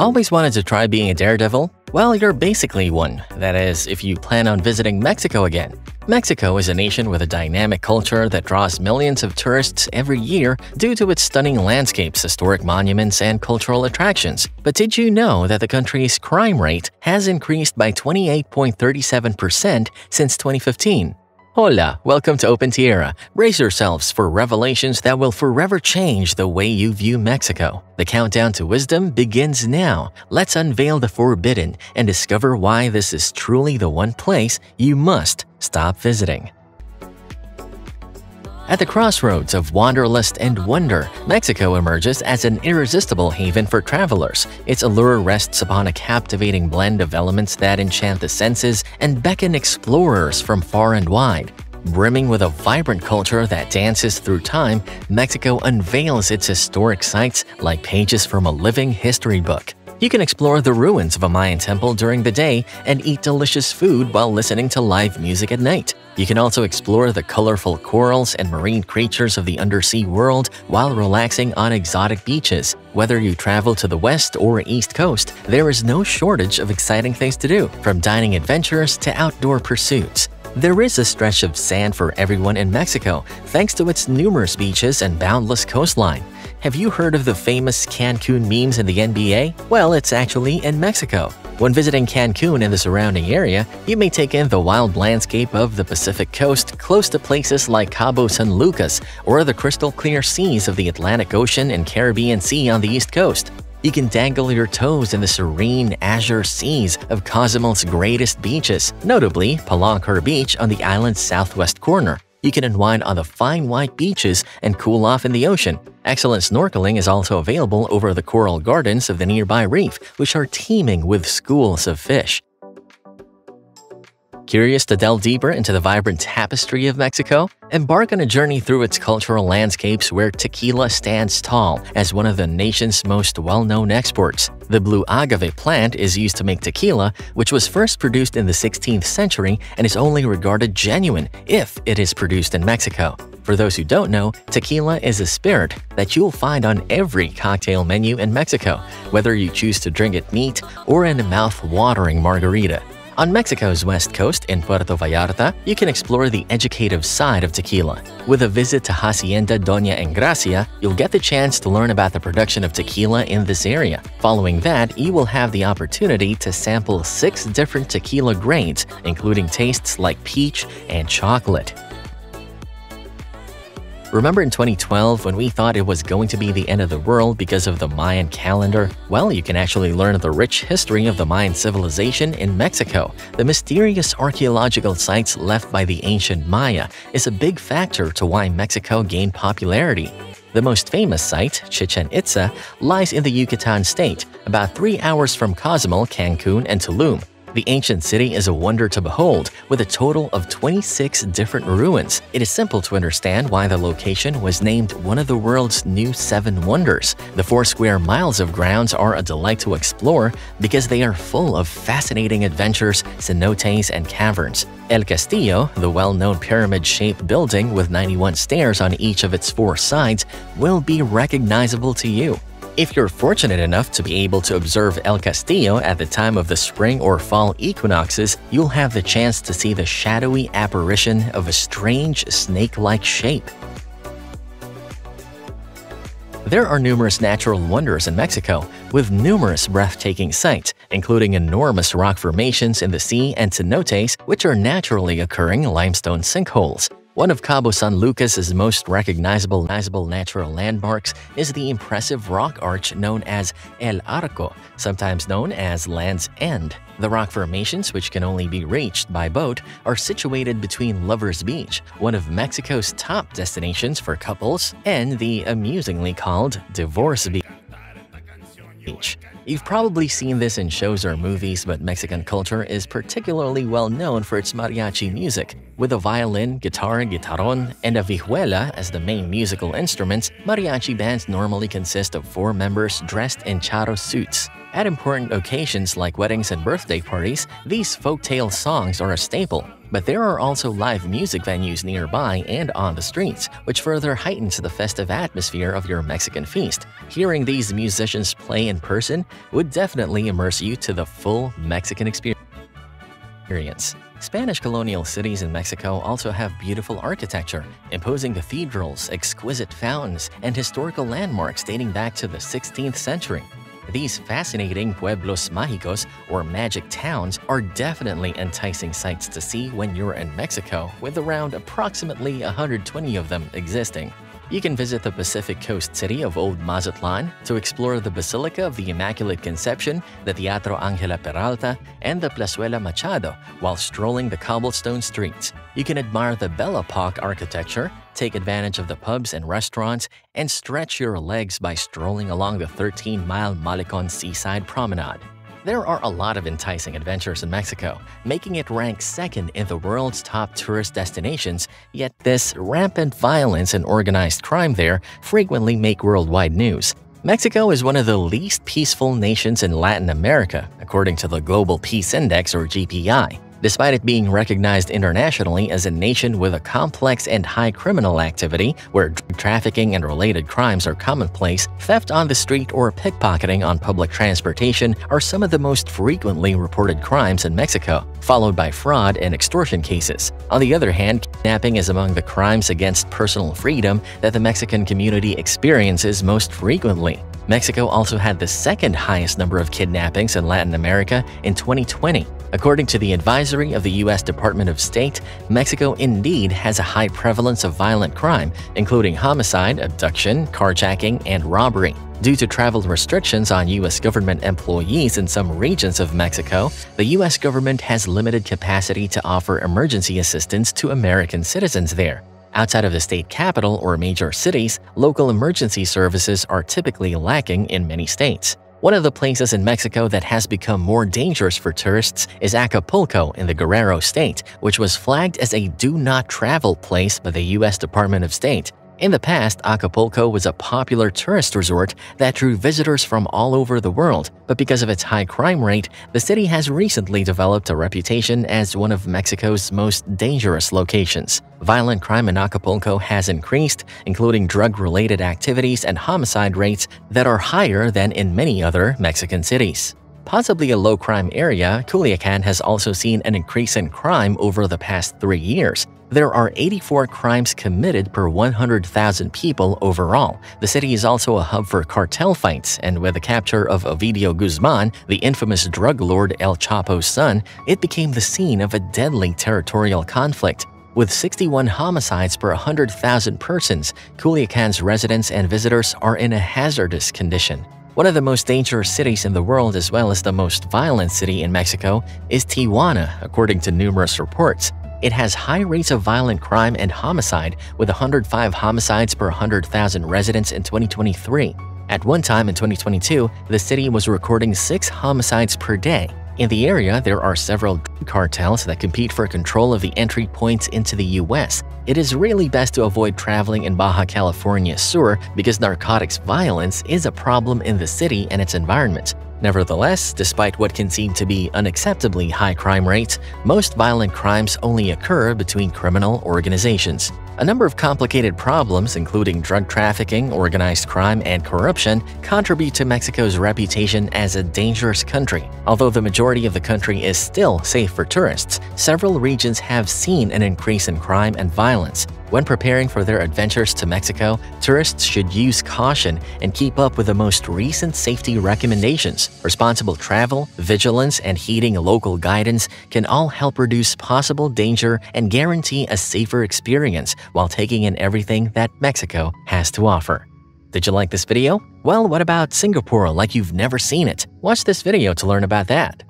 Always wanted to try being a daredevil? Well, you're basically one, that is, if you plan on visiting Mexico again. Mexico is a nation with a dynamic culture that draws millions of tourists every year due to its stunning landscapes, historic monuments, and cultural attractions. But did you know that the country's crime rate has increased by 28.37% since 2015? Hola, welcome to Open Tierra. Brace yourselves for revelations that will forever change the way you view Mexico. The countdown to wisdom begins now. Let's unveil the forbidden and discover why this is truly the one place you must stop visiting. At the crossroads of wanderlust and wonder, Mexico emerges as an irresistible haven for travelers. Its allure rests upon a captivating blend of elements that enchant the senses and beckon explorers from far and wide. Brimming with a vibrant culture that dances through time, Mexico unveils its historic sites like pages from a living history book. You can explore the ruins of a Mayan temple during the day and eat delicious food while listening to live music at night. You can also explore the colorful corals and marine creatures of the undersea world while relaxing on exotic beaches. Whether you travel to the west or east coast, there is no shortage of exciting things to do, from dining adventures to outdoor pursuits. There is a stretch of sand for everyone in Mexico, thanks to its numerous beaches and boundless coastline. Have you heard of the famous Cancun memes in the NBA? Well, it's actually in Mexico. When visiting Cancun and the surrounding area, you may take in the wild landscape of the Pacific coast close to places like Cabo San Lucas or the crystal-clear seas of the Atlantic Ocean and Caribbean Sea on the east coast. You can dangle your toes in the serene, azure seas of Cozumel's greatest beaches, notably Palancar Beach on the island's southwest corner. You can unwind on the fine white beaches and cool off in the ocean. Excellent snorkeling is also available over the coral gardens of the nearby reef, which are teeming with schools of fish. Curious to delve deeper into the vibrant tapestry of Mexico? Embark on a journey through its cultural landscapes where tequila stands tall as one of the nation's most well-known exports. The blue agave plant is used to make tequila, which was first produced in the 16th century and is only regarded genuine if it is produced in Mexico. For those who don't know, tequila is a spirit that you'll find on every cocktail menu in Mexico, whether you choose to drink it neat or in a mouth-watering margarita. On Mexico's west coast in Puerto Vallarta, you can explore the educative side of tequila. With a visit to Hacienda Doña Engracia, you'll get the chance to learn about the production of tequila in this area. Following that, you will have the opportunity to sample 6 different tequila grades, including tastes like peach and chocolate. Remember in 2012 when we thought it was going to be the end of the world because of the Mayan calendar? Well, you can actually learn the rich history of the Mayan civilization in Mexico. The mysterious archaeological sites left by the ancient Maya is a big factor to why Mexico gained popularity. The most famous site, Chichen Itza, lies in the Yucatan state, about 3 hours from Cozumel, Cancun, and Tulum. The ancient city is a wonder to behold, with a total of 26 different ruins. It is simple to understand why the location was named one of the world's new 7 wonders. The 4 square miles of grounds are a delight to explore because they are full of fascinating adventures, cenotes, and caverns. El Castillo, the well-known pyramid-shaped building with 91 stairs on each of its 4 sides, will be recognizable to you. If you're fortunate enough to be able to observe El Castillo at the time of the spring or fall equinoxes, you'll have the chance to see the shadowy apparition of a strange snake-like shape. There are numerous natural wonders in Mexico, with numerous breathtaking sights, including enormous rock formations in the sea and cenotes, which are naturally occurring limestone sinkholes. One of Cabo San Lucas's most recognizable natural landmarks is the impressive rock arch known as El Arco, sometimes known as Land's End. The rock formations, which can only be reached by boat, are situated between Lover's Beach, one of Mexico's top destinations for couples, and the amusingly called Divorce Beach. You've probably seen this in shows or movies, but Mexican culture is particularly well known for its mariachi music. With a violin, guitar, guitarrón, and a vihuela as the main musical instruments, mariachi bands normally consist of 4 members dressed in charro suits. At important occasions like weddings and birthday parties, these folktale songs are a staple. But there are also live music venues nearby and on the streets, which further heightens the festive atmosphere of your Mexican feast. Hearing these musicians play in person would definitely immerse you to the full Mexican experience. Spanish colonial cities in Mexico also have beautiful architecture, imposing cathedrals, exquisite fountains, and historical landmarks dating back to the 16th century. These fascinating pueblos magicos, or magic towns, are definitely enticing sights to see when you're in Mexico, with around approximately 120 of them existing. You can visit the Pacific Coast city of Old Mazatlan to explore the Basilica of the Immaculate Conception, the Teatro Ángela Peralta, and the Plazuela Machado while strolling the cobblestone streets. You can admire the Belle Epoque architecture, take advantage of the pubs and restaurants, and stretch your legs by strolling along the 13-mile Malecon Seaside Promenade. There are a lot of enticing adventures in Mexico, making it rank second in the world's top tourist destinations, yet this rampant violence and organized crime there frequently make worldwide news. Mexico is one of the least peaceful nations in Latin America, according to the Global Peace Index, or GPI. Despite it being recognized internationally as a nation with a complex and high criminal activity where drug trafficking and related crimes are commonplace, theft on the street or pickpocketing on public transportation are some of the most frequently reported crimes in Mexico, followed by fraud and extortion cases. On the other hand, kidnapping is among the crimes against personal freedom that the Mexican community experiences most frequently. Mexico also had the second highest number of kidnappings in Latin America in 2020. According to the advisory of the U.S. Department of State, Mexico indeed has a high prevalence of violent crime, including homicide, abduction, carjacking, and robbery. Due to travel restrictions on U.S. government employees in some regions of Mexico, the U.S. government has limited capacity to offer emergency assistance to American citizens there. Outside of the state capital or major cities, local emergency services are typically lacking in many states. One of the places in Mexico that has become more dangerous for tourists is Acapulco in the Guerrero state, which was flagged as a do-not-travel place by the U.S. Department of State. In the past, Acapulco was a popular tourist resort that drew visitors from all over the world, but because of its high crime rate, the city has recently developed a reputation as one of Mexico's most dangerous locations. Violent crime in Acapulco has increased, including drug-related activities and homicide rates that are higher than in many other Mexican cities. Possibly a low-crime area, Culiacan has also seen an increase in crime over the past 3 years. There are 84 crimes committed per 100,000 people overall. The city is also a hub for cartel fights, and with the capture of Ovidio Guzmán, the infamous drug lord El Chapo's son, it became the scene of a deadly territorial conflict. With 61 homicides per 100,000 persons, Culiacan's residents and visitors are in a hazardous condition. One of the most dangerous cities in the world, as well as the most violent city in Mexico, is Tijuana, according to numerous reports. It has high rates of violent crime and homicide, with 105 homicides per 100,000 residents in 2023. At one time in 2022, the city was recording 6 homicides per day. In the area, there are several drug cartels that compete for control of the entry points into the U.S. It is really best to avoid traveling in Baja California Sur because narcotics violence is a problem in the city and its environment. Nevertheless, despite what can seem to be unacceptably high crime rates, most violent crimes only occur between criminal organizations. A number of complicated problems, including drug trafficking, organized crime, and corruption, contribute to Mexico's reputation as a dangerous country. Although the majority of the country is still safe for tourists, several regions have seen an increase in crime and violence. When preparing for their adventures to Mexico, tourists should use caution and keep up with the most recent safety recommendations. Responsible travel, vigilance, and heeding local guidance can all help reduce possible danger and guarantee a safer experience while taking in everything that Mexico has to offer. Did you like this video? Well, what about Singapore like you've never seen it? Watch this video to learn about that.